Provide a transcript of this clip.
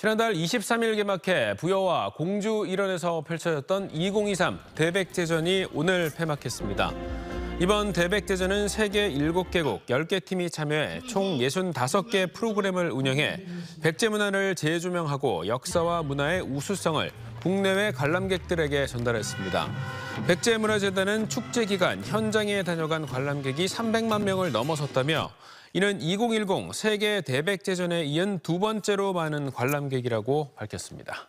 지난달 23일 개막해 부여와 공주 일원에서 펼쳐졌던 2023 대백제전이 오늘 폐막했습니다. 이번 대백제전은 세계 7개국 10개 팀이 참여해 총 65개 프로그램을 운영해 백제 문화를 재조명하고 역사와 문화의 우수성을 국내외 관람객들에게 전달했습니다. 백제문화재단은 축제 기간 현장에 다녀간 관람객이 300만 명을 넘어섰다며 이는 2010 세계 대백제전에 이은 두 번째로 많은 관람객이라고 밝혔습니다.